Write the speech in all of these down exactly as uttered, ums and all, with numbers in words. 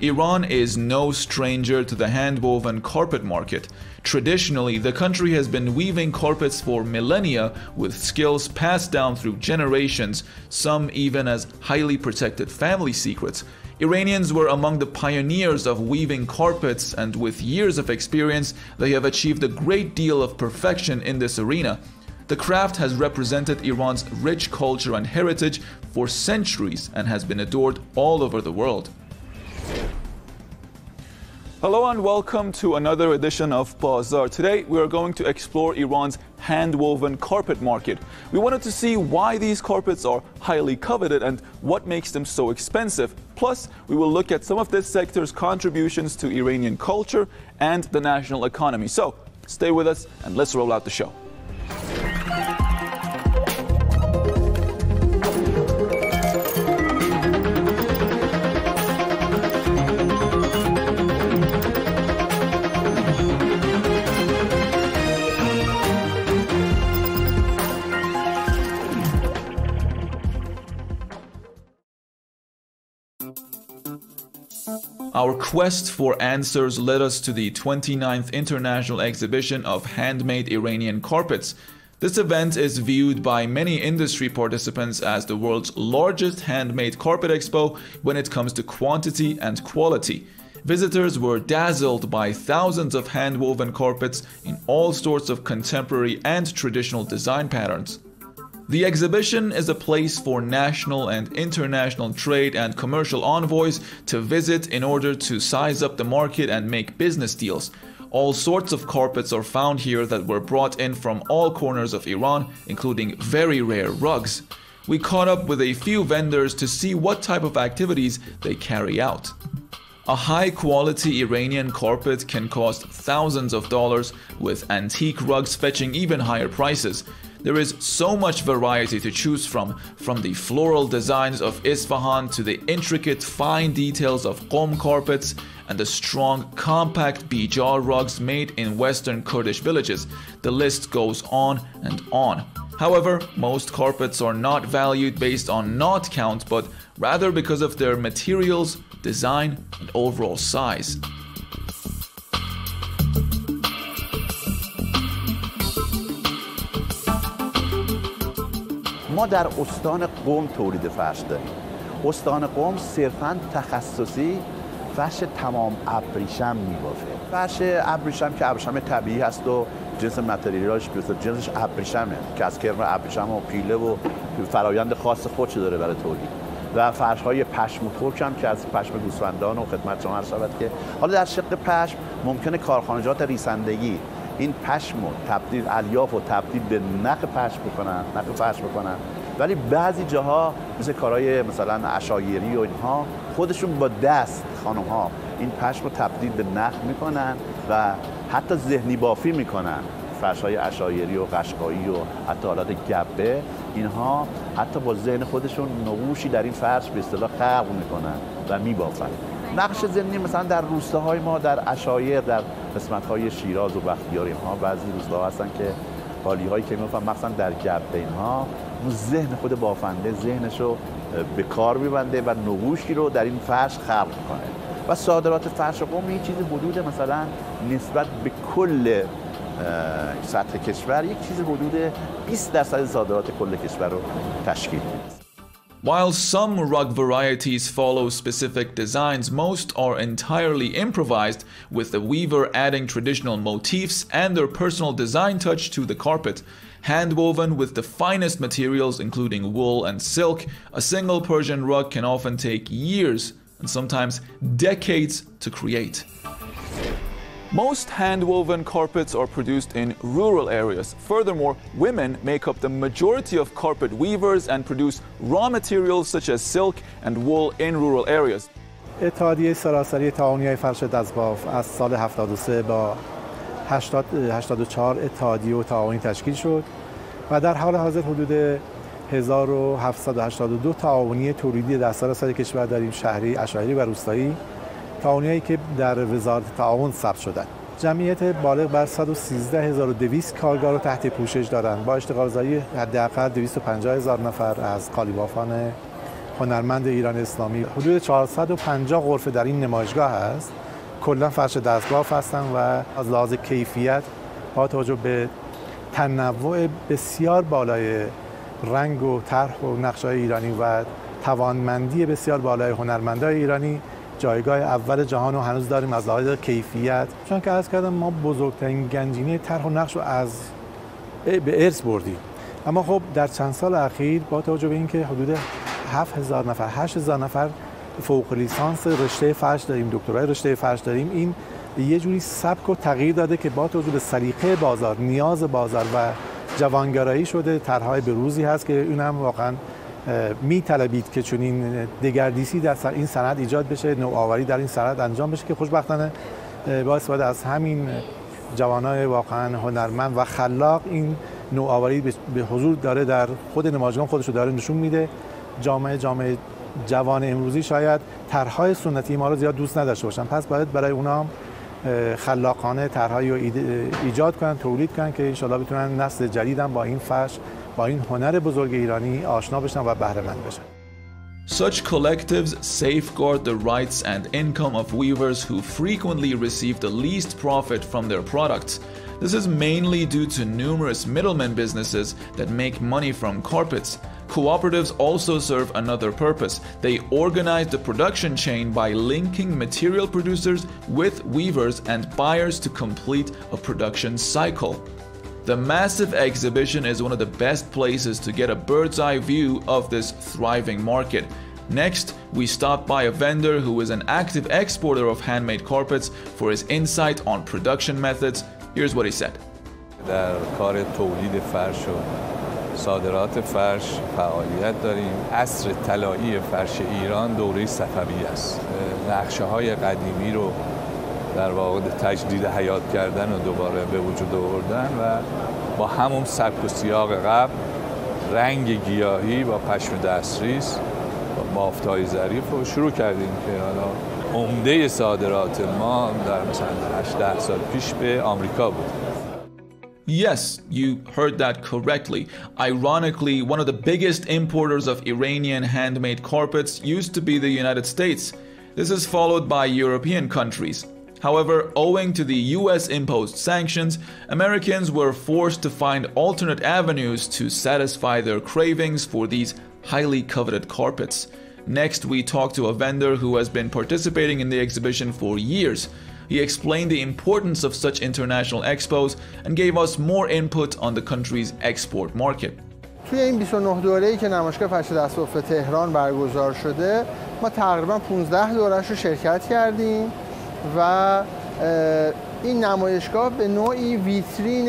Iran is no stranger to the hand-woven carpet market. Traditionally, the country has been weaving carpets for millennia with skills passed down through generations, some even as highly protected family secrets. Iranians were among the pioneers of weaving carpets, and with years of experience, they have achieved a great deal of perfection in this arena. The craft has represented Iran's rich culture and heritage for centuries and has been adored all over the world. Hello and welcome to another edition of Bazaar. Today we are going to explore Iran's hand-woven carpet market. We wanted to see why these carpets are highly coveted and what makes them so expensive. Plus, we will look at some of this sector's contributions to Iranian culture and the national economy. So, stay with us and let's roll out the show. Our quest for answers led us to the twenty-ninth International Exhibition of Handmade Iranian Carpets. This event is viewed by many industry participants as the world's largest handmade carpet expo when it comes to quantity and quality. Visitors were dazzled by thousands of hand-woven carpets in all sorts of contemporary and traditional design patterns. The exhibition is a place for national and international trade and commercial envoys to visit in order to size up the market and make business deals. All sorts of carpets are found here that were brought in from all corners of Iran, including very rare rugs. We caught up with a few vendors to see what type of activities they carry out. A high-quality Iranian carpet can cost thousands of dollars, with antique rugs fetching even higher prices. There is so much variety to choose from, from the floral designs of Isfahan to the intricate fine details of Qom carpets and the strong, compact Bijar rugs made in Western Kurdish villages. The list goes on and on. However, most carpets are not valued based on knot count, but rather because of their materials, design, and overall size. ما در استان قم تولید فرش داریم. استان قم صرفاً تخصصی فرش تمام ابریشم میبافه. فرش ابریشم که ابریشم طبیعی هست و جنس متریالش جنسش ابریشمه که از کرم ابریشم و پیله و فرایند خاص خودش داره برای تولید. و فرش‌های پشم و ترک هم که از پشم گوسفندان و خدمت شما عرض شود که حالا در شق پشم ممکنه کارخانجات ریسندگی این پشم و تبدیل الیاف و تبدیل به نخ پشم بکنن نخ پشم بکنن ولی بعضی جاها مثل کارهای مثلا عشایری و اینها خودشون با دست خانم‌ها این پشم رو تبدیل به نخ میکنن و حتی ذهنی بافی میکنن فرش‌های عشایری و قشقایی و حتی حالات گبه اینها حتی با ذهن خودشون نقوشی در این فرش به اصطلاح خلق میکنن و میبافن نقش زمینی مثلا در روستاهای ما در عشایر در قسمت‌های شیراز و بختیاری ها بعضی روستاها هستن که حالی‌هایی که می‌فهمن مثلا در گپ اینها اون ذهن خود بافنده ذهنشو به کار می‌بنده و نقوشی رو در این فرش خلق می‌کنه و صادرات فرش قم یه چیزی حدود مثلا نسبت به کل سطح کشور یک چیز حدود بیست درصد صادرات کل کشور رو تشکیل می‌ده. While some rug varieties follow specific designs, most are entirely improvised, with the weaver adding traditional motifs and their personal design touch to the carpet. Handwoven with the finest materials including wool and silk, a single Persian rug can often take years and sometimes decades to create. Most hand-woven carpets are produced in rural areas. Furthermore, women make up the majority of carpet weavers and produce raw materials such as silk and wool in rural areas. اتحادیه سراسری تعاونی‌های فرش دست‌باف از سال هفتاد و سه با هشتاد و چهار اتحادیه و تعاونی تشکیل شد و در حال حاضر حدود هزار و هفتصد و هشتاد و دو تعاونی تولیدی در سراسر کشور داریم، شهری، عشایری و روستایی. تعاونی‌هایی که در وزارت تعاون ثبت شدند. جمعیت بالغ بر صد و سیزده هزار و دویست کارگر تحت پوشش دارند. با اشتغالزایی حداقل دویست و پنجاه هزار نفر از قالیبافان هنرمند ایران اسلامی. حدود چهارصد و پنجاه غرفه در این نمایشگاه هست. کلا فرش دستباف هستن و از لحاظ کیفیت با توجه به تنوع بسیار بالای رنگ و طرح و نقش‌های ایرانی و توانمندی بسیار بالای هنرمندای ایرانی جایگاه اول جهان رو هنوز داریم از لحاظ کیفیت، چون که عرض کردم ما بزرگترین گنجینه طرح و نقش رو از به ارث بردیم. اما خب در چند سال اخیر با توجه به اینکه حدود هفت هزار نفر هشت هزار نفر فوق لیسانس رشته فرش داریم، دکترای رشته فرش داریم، این یه جوری سبک و تغییر داده که با توجه به سلیقه بازار، نیاز بازار و جوانگرایی شده. طرح‌های بروزی هست که اونم واقعا می‌طلبید که چنین دگردیسی در این صنعت ایجاد بشه، نوآوری در این صنعت انجام بشه که خوشبختانه با استفاده از همین جوانای واقعا هنرمند و خلاق این نوآوری به حضور داره در خود نمایشگاه خودش رو داره نشون میده. جامعه جامعه جوان امروزی شاید طرح‌های سنتی ما رو زیاد دوست نداشته باشن، پس باید برای اونام خلاقانه طرح‌هایی رو ایجاد کنن، تولید کنن که انشالله بتونن نسل جدیدم با این فرش، با این هنر بزرگ ایرانی آشنا بشن و بهره مند بشن. Such collectives safeguard the rights and income of weavers who frequently receive the least profit from their products. This is mainly due to numerous middlemen businesses that make money from carpets. Cooperatives also serve another purpose. They organize the production chain by linking material producers with weavers and buyers to complete a production cycle. The massive exhibition is one of the best places to get a bird's eye view of this thriving market. Next, we stopped by a vendor who is an active exporter of handmade carpets for his insight on production methods. Here's what he said. در کار تولید فرش و صادرات فرش فعالیت داریم. عصر طلایی فرش ایران دوره صفوی است. نقشه‌های قدیمی رو در واقع تجدید حیات کردن و دوباره به وجود آوردن و با همون سبک و سیاق قبل، رنگ گیاهی با پشم دستریز با مافت‌های ظریف رو شروع کردیم که حالا عمده صادرات ما در مثلا هشت ده سال پیش به آمریکا بود. Yes, you heard that correctly. Ironically, one of the biggest importers of Iranian handmade carpets used to be the United States. This is followed by European countries. However, owing to the U S imposed sanctions, Americans were forced to find alternate avenues to satisfy their cravings for these highly coveted carpets. Next, we talked to a vendor who has been participating in the exhibition for years. He explained the importance of such international expos and gave us more input on the country's export market. توی این بیست و نه دوره‌ای که نمایشگاه فرش دستباف تهران برگزار شده، ما تقریباً پانزده دوره‌اش رو شرکت کردیم و این نمایشگاه به نوعی ویترین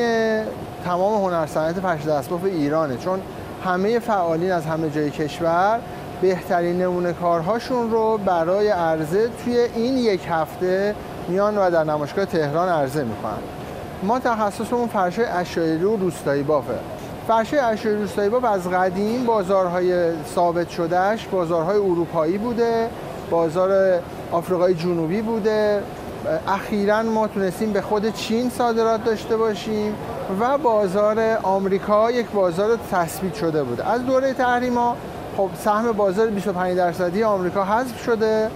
تمام هنرصنعت فرش دستباف ایرانه، چون همه فعالین از همه جای کشور بهترین نمونه کارهاشون رو برای عرضه توی این یک هفته میان و در نمایشگاه تهران عرضه میکنن. ما تخصصمون فرش اشایری و روستایی بافه. فرش اشایری و روستایی باف از قدیم بازارهای ثابت شدهش بازارهای اروپایی بوده، بازار آفریقای جنوبی بوده، اخیراً ما تونستیم به خود چین صادرات داشته باشیم و بازار آمریکا یک بازار تثبیت شده بوده. از دوره تحریما خب سهم بازار بیست و پنج درصدی آمریکا حذف شده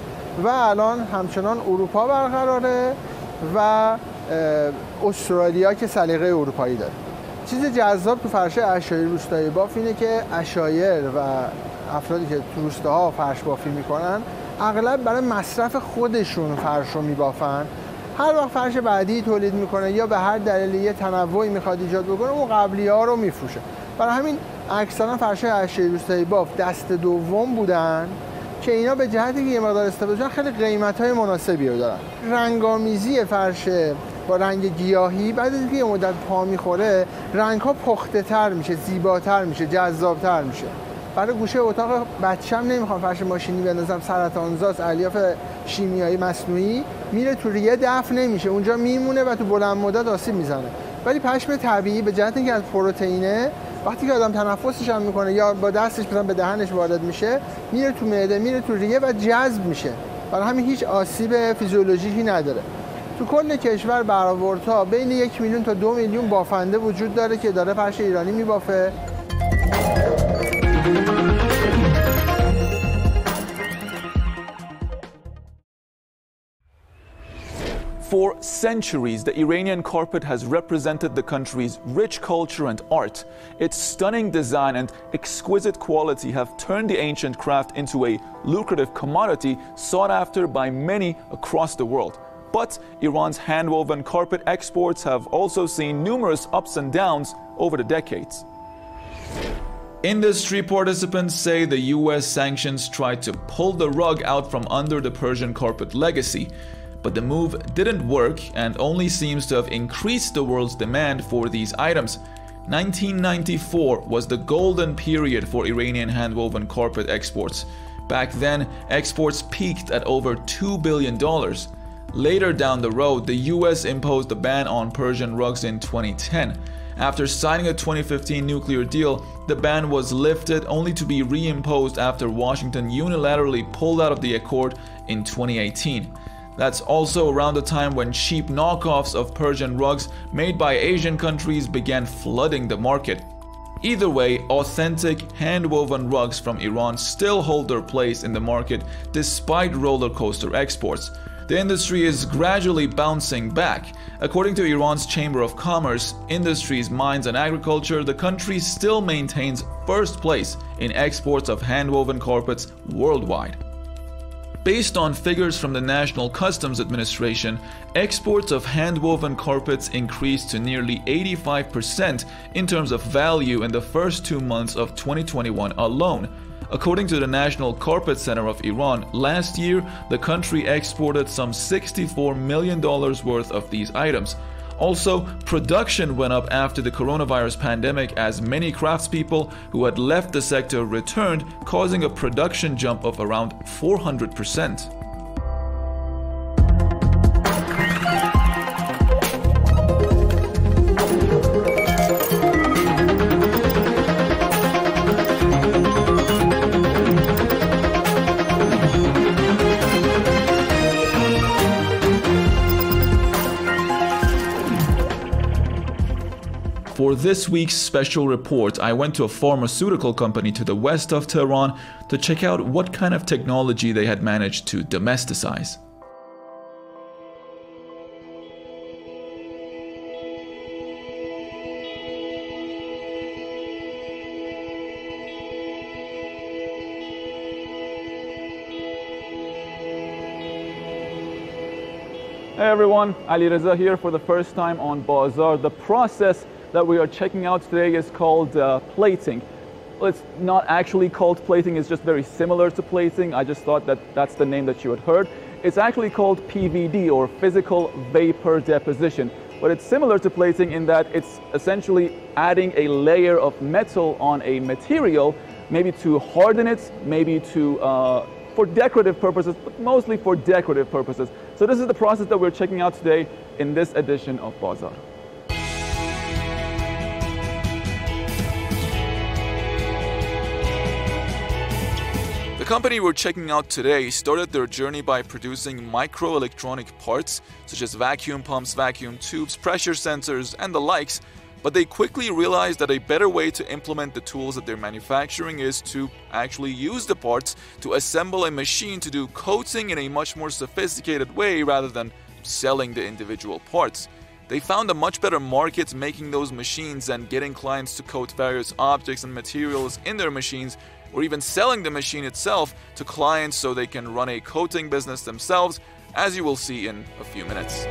و الان همچنان اروپا برقراره و استرالیا که سلیقه اروپایی داره. چیز جذاب تو فرش اشایر روستایی باف اینه که اشایر و افرادی که تو روستاها فرش بافی میکنن اغلب برای مصرف خودشون فرش رو میبافن. هر وقت فرش بعدی تولید میکنه یا به هر دلیلی یه تنوعی میخواد ایجاد بکنه اون قبلی ها رو میفروشه. برای همین اکثرا فرش اشایر روستایی باف دست دوم بودن که اینا به جهتی که یه مقدار استفاده شدن خیلی قیمت‌های مناسبی رو دارن. رنگامیزی فرش با رنگ گیاهی بعد از اینکه یه مدت پا می‌خوره رنگ‌ها پخته‌تر میشه، زیباتر میشه، جذاب‌تر میشه. برای گوشه اتاق بچه‌م نمی‌خوام فرش ماشینی بندازم، سرطان‌زاست، الیاف شیمیایی مصنوعی میره تو ریه دفع نمیشه، اونجا میمونه و تو بلند مدت آسیب میزنه. ولی پشم طبیعی به جهت اینکه از پروتئینه وقتی که آدم تنفسش هم میکنه یا با دستش مثلا به دهنش وارد میشه میره تو معده، میره تو ریه و جذب میشه. برای همین هیچ آسیب فیزیولوژیکی نداره. تو کل کشور برآوردها بین یک میلیون تا دو میلیون بافنده وجود داره که داره فرش ایرانی میبافه. For centuries, the Iranian carpet has represented the country's rich culture and art. Its stunning design and exquisite quality have turned the ancient craft into a lucrative commodity sought after by many across the world. But Iran's handwoven carpet exports have also seen numerous ups and downs over the decades. Industry participants say the U S sanctions tried to pull the rug out from under the Persian carpet legacy, but the move didn't work and only seems to have increased the world's demand for these items. nineteen ninety-four was the golden period for Iranian handwoven carpet exports. Back then, exports peaked at over two billion dollars. Later down the road, the U S imposed a ban on Persian rugs in twenty ten. After signing a twenty fifteen nuclear deal, the ban was lifted only to be reimposed after Washington unilaterally pulled out of the accord in twenty eighteen. That's also around the time when cheap knockoffs of Persian rugs made by Asian countries began flooding the market. Either way, authentic handwoven rugs from Iran still hold their place in the market despite roller coaster exports. The industry is gradually bouncing back. According to Iran's Chamber of Commerce, Industries, Mines and Agriculture, the country still maintains first place in exports of handwoven carpets worldwide. Based on figures from the National Customs Administration, exports of handwoven carpets increased to nearly eighty-five percent in terms of value in the first two months of twenty twenty-one alone. According to the National Carpet Center of Iran, last year the country exported some sixty-four million dollars worth of these items. Also, production went up after the coronavirus pandemic as many craftspeople who had left the sector returned, causing a production jump of around four hundred percent. For this week's special report, I went to a pharmaceutical company to the west of Tehran to check out what kind of technology they had managed to domesticize. Hey everyone, Alireza here for the first time on Bazaar. The process that we are checking out today is called uh, plating. Well, it's not actually called plating, it's just very similar to plating. I just thought that that's the name that you had heard. It's actually called P V D, or Physical Vapor Deposition. But it's similar to plating in that it's essentially adding a layer of metal on a material, maybe to harden it, maybe to uh, for decorative purposes, but mostly for decorative purposes. So this is the process that we're checking out today in this edition of Bazaar. The company we're checking out today started their journey by producing microelectronic parts such as vacuum pumps, vacuum tubes, pressure sensors, and the likes, but they quickly realized that a better way to implement the tools that they're manufacturing is to actually use the parts to assemble a machine to do coating in a much more sophisticated way rather than selling the individual parts. They found a much better market making those machines and getting clients to coat various objects and materials in their machines, or even selling the machine itself to clients so they can run a coating business themselves, as you will see in a few minutes.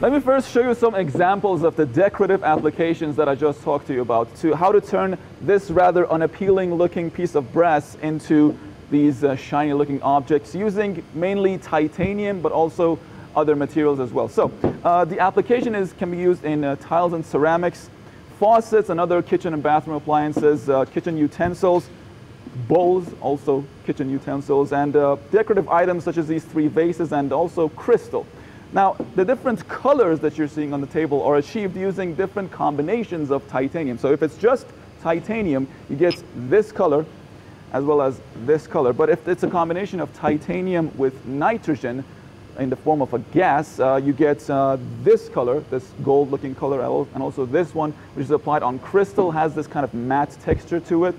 Let me first show you some examples of the decorative applications that I just talked to you about, to how to turn this rather unappealing looking piece of brass into these uh, shiny looking objects using mainly titanium, but also other materials as well. So uh, the application is can be used in uh, tiles and ceramics, faucets and other kitchen and bathroom appliances, uh, kitchen utensils, bowls, also kitchen utensils, and uh, decorative items such as these three vases and also crystal. Now, the different colors that you're seeing on the table are achieved using different combinations of titanium. So if it's just titanium, you get this color as well as this color. But if it's a combination of titanium with nitrogen, in the form of a gas, uh, you get uh, this color, this gold-looking color, and also this one, which is applied on crystal, has this kind of matte texture to it.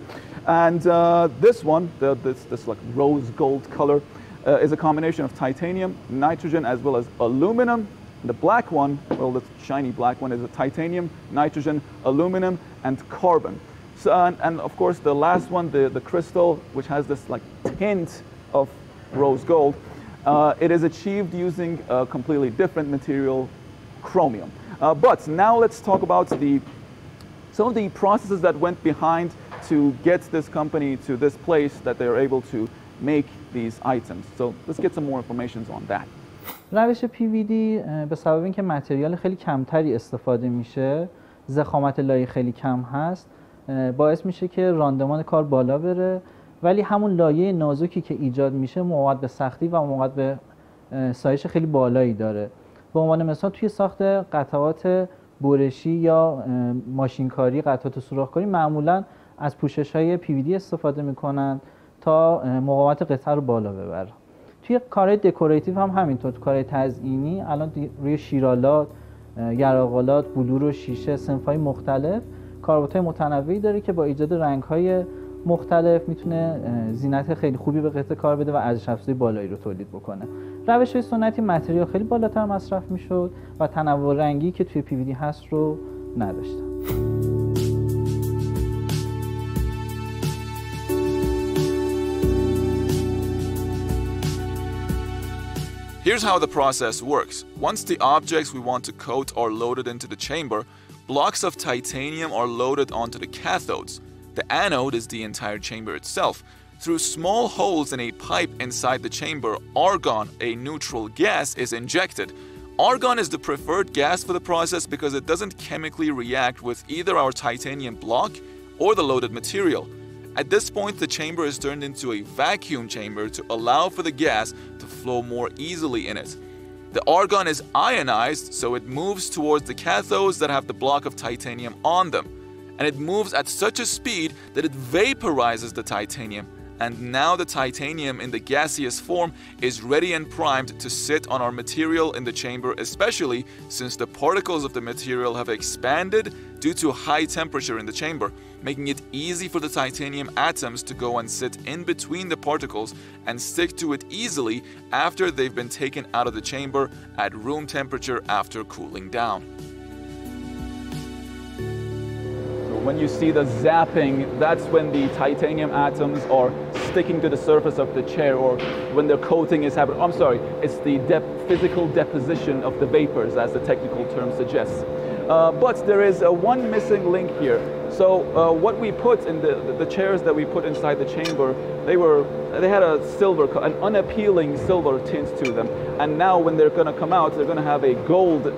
And uh, this one, the, this, this like rose gold color, uh, is a combination of titanium, nitrogen, as well as aluminum. The black one, well, the shiny black one, is a titanium, nitrogen, aluminum, and carbon. So, and, and of course, the last one, the, the crystal, which has this like tint of rose gold, uh, it is achieved using a completely different material, chromium. Uh, but now let's talk about the some of the processes that went behind to get this company to this place that they're able to make these items. So let's get some more information on that. روش پیویدی به سبب اینکه متریال خیلی کمتری استفاده میشه، ضخامت لایه خیلی کم هست، باعث میشه که راندمان کار بالا بره، ولی همون لایه نازکی که ایجاد میشه مواد به سختی و مواد به سایش خیلی بالایی داره. به عنوان مثال توی ساخت قطعات برشی یا ماشینکاری، قطعات سوراخ‌کاری معمولا از پوشش‌های پیویدی استفاده میکنن تا مقاومت قطعه رو بالا ببره. توی کارهای دکوراتیو هم همینطور، تو کارهای تزئینی الان روی شیرالات، یراق‌آلات، بلور و شیشه، صنف‌های مختلف کاربردهای متنوعی داره که با ایجاد رنگ‌های مختلف میتونه زینت خیلی خوبی به قطعه کار بده و ارزش افزوده بالایی رو تولید بکنه. روش‌های سنتی متریال خیلی بالاتر مصرف میشد و تنوع رنگی که توی پیویدی هست رو نداشتن. Here's how the process works. Once the objects we want to coat are loaded into the chamber, blocks of titanium are loaded onto the cathodes. The anode is the entire chamber itself. Through small holes in a pipe inside the chamber, argon, a neutral gas, is injected. Argon is the preferred gas for the process because it doesn't chemically react with either our titanium block or the loaded material. At this point, the chamber is turned into a vacuum chamber to allow for the gas to flow more easily in it. The argon is ionized, so it moves towards the cathodes that have the block of titanium on them. And it moves at such a speed that it vaporizes the titanium. And now the titanium in the gaseous form is ready and primed to sit on our material in the chamber, especially since the particles of the material have expanded due to high temperature in the chamber, making it easy for the titanium atoms to go and sit in between the particles and stick to it easily after they've been taken out of the chamber at room temperature after cooling down. When you see the zapping, that's when the titanium atoms are sticking to the surface of the chair, or when the coating is happening. I'm sorry, it's the dep physical deposition of the vapors, as the technical term suggests. Uh, but there is uh, one missing link here. So uh, what we put in the, the chairs that we put inside the chamber, they were they had a silver, an unappealing silver tint to them. And now when they're going to come out, they're going to have a gold uh,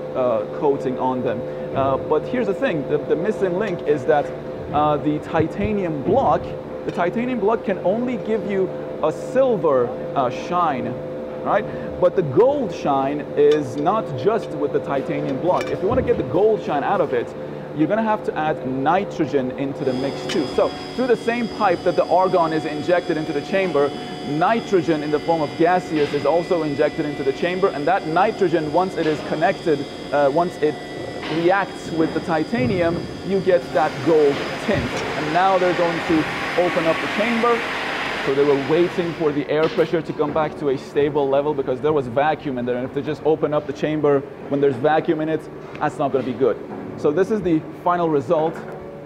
coating on them. Uh, but here's the thing, the, the missing link is that uh, the titanium block, the titanium block can only give you a silver uh, shine, right? But the gold shine is not just with the titanium block. If you want to get the gold shine out of it, you're going to have to add nitrogen into the mix too. So through the same pipe that the argon is injected into the chamber, nitrogen in the form of gaseous is also injected into the chamber, and that nitrogen, once it is connected, uh, once it reacts with the titanium, you get that gold tint. And now they're going to open up the chamber. So they were waiting for the air pressure to come back to a stable level because there was vacuum in there, and if they just open up the chamber when there's vacuum in it, that's not going to be good. So this is the final result.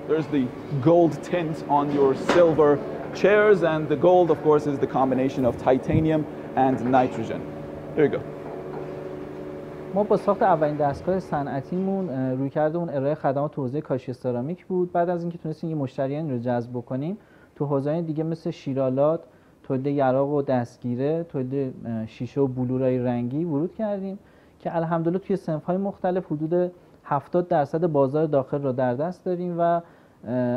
There's the gold tint on your silver chairs, and the gold, of course, is the combination of titanium and nitrogen. There you go. ما با ساخت اولین دستگاه صنعتیمون رویکرد اون ارائه خدمات تو حوزه کاشی سرامیک بود. بعد از اینکه تونستیم یه مشتریان رو جذب بکنیم، تو حوزه‌های دیگه مثل شیرالات، تولید یراق و دستگیره، تولید شیشه و بلورای رنگی ورود کردیم که الحمدلله توی صنف‌های مختلف حدود هفتاد درصد بازار داخل رو در دست داریم و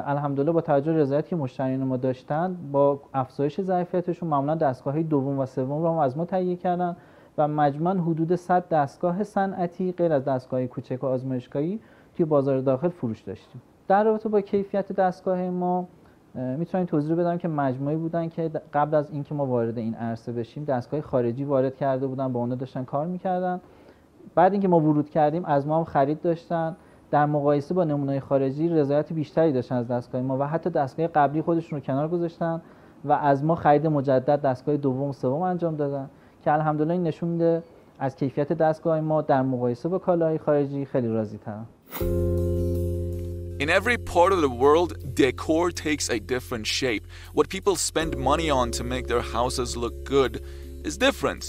الحمدلله با توجه به رضایتی که مشتریان ما داشتن با افزایش ظرفیتشون معمولا دستگاه‌های دوم و سوم رو هم از ما تهیه کردن و مجموعاً حدود صد دستگاه صنعتی غیر از دستگاه‌های کوچک و آزمایشگاهی توی بازار داخل فروش داشتیم. در رابطه با کیفیت دستگاه ما میتونیم توضیح بدم که مجموعی بودن که قبل از اینکه ما وارد این عرصه بشیم دستگاه خارجی وارد کرده بودن، با اونا داشتن کار میکردن. بعد اینکه ما ورود کردیم از ما خرید داشتن، در مقایسه با نمونه‌های خارجی رضایت بیشتری داشتن از دستگاه ما و حتی دستگاه قبلی خودشون رو کنار گذاشتن و از ما خرید مجدد دستگاه دوم سوم انجام دادن که الحمدلله این نشون میده از کیفیت دستگاه ما در مقایسه با کالاهای خارجی خیلی راضی‌ترم. In every part of the world, decor takes a different shape. What people spend money on to make their houses look good is different.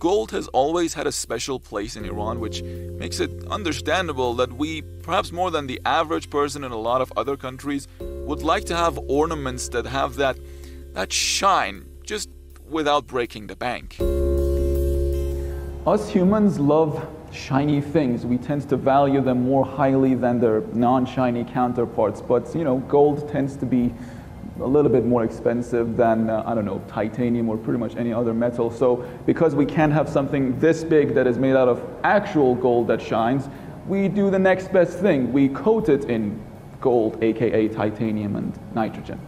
Gold has always had a special place in Iran, which makes it understandable that we, perhaps more than the average person in a lot of other countries, would like to have ornaments that have that, that shine, just without breaking the bank. Us humans love shiny things. We tend to value them more highly than their non-shiny counterparts, but you know, gold tends to be a little bit more expensive than, uh, I don't know, titanium or pretty much any other metal. So because we can't have something this big that is made out of actual gold that shines, we do the next best thing. We coat it in gold, aka titanium and nitrogen.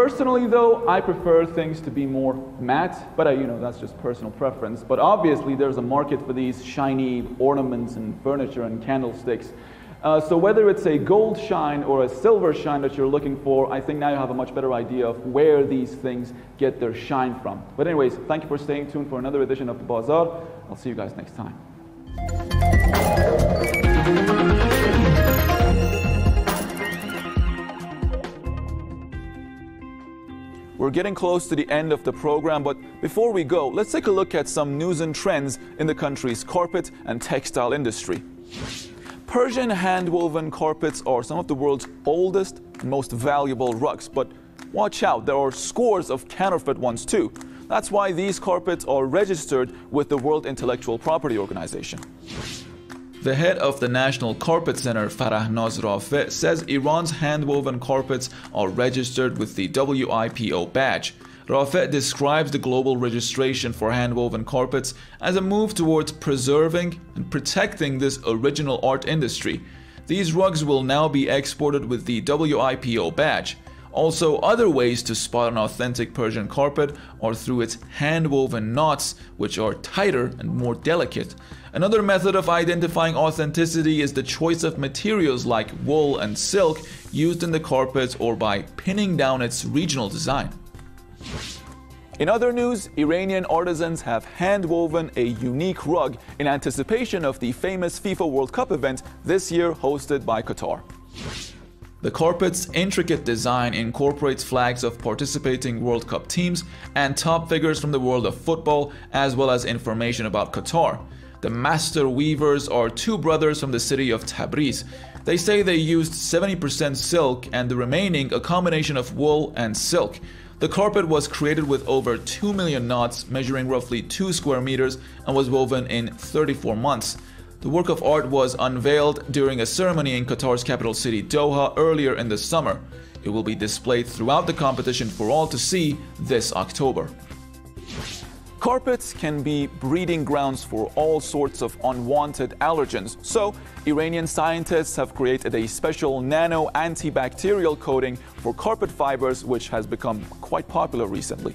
Personally though, I prefer things to be more matte, but I, you know, that's just personal preference. But obviously there's a market for these shiny ornaments and furniture and candlesticks. Uh, so whether it's a gold shine or a silver shine that you're looking for, I think now you have a much better idea of where these things get their shine from. But anyways, thank you for staying tuned for another edition of the Bazaar. I'll see you guys next time. We're getting close to the end of the program, but before we go, let's take a look at some news and trends in the country's carpet and textile industry. Persian hand-woven carpets are some of the world's oldest and most valuable rugs, but watch out, there are scores of counterfeit ones too. That's why these carpets are registered with the World Intellectual Property Organization. The head of the National Carpet Center, Farah Naz, says Iran's hand-woven carpets are registered with the W I P O badge. Rafe describes the global registration for hand-woven carpets as a move towards preserving and protecting this original art industry. These rugs will now be exported with the W I P O badge. Also, other ways to spot an authentic Persian carpet are through its hand-woven knots, which are tighter and more delicate. Another method of identifying authenticity is the choice of materials like wool and silk used in the carpets or by pinning down its regional design. In other news, Iranian artisans have hand-woven a unique rug in anticipation of the famous FIFA World Cup event this year hosted by Qatar. The carpet's intricate design incorporates flags of participating World Cup teams and top figures from the world of football, as well as information about Qatar. The master weavers are two brothers from the city of Tabriz. They say they used seventy percent silk and the remaining a combination of wool and silk. The carpet was created with over two million knots, measuring roughly two square meters, and was woven in thirty-four months. The work of art was unveiled during a ceremony in Qatar's capital city Doha earlier in the summer. It will be displayed throughout the competition for all to see this October. Carpets can be breeding grounds for all sorts of unwanted allergens, so Iranian scientists have created a special nano antibacterial coating for carpet fibers, which has become quite popular recently.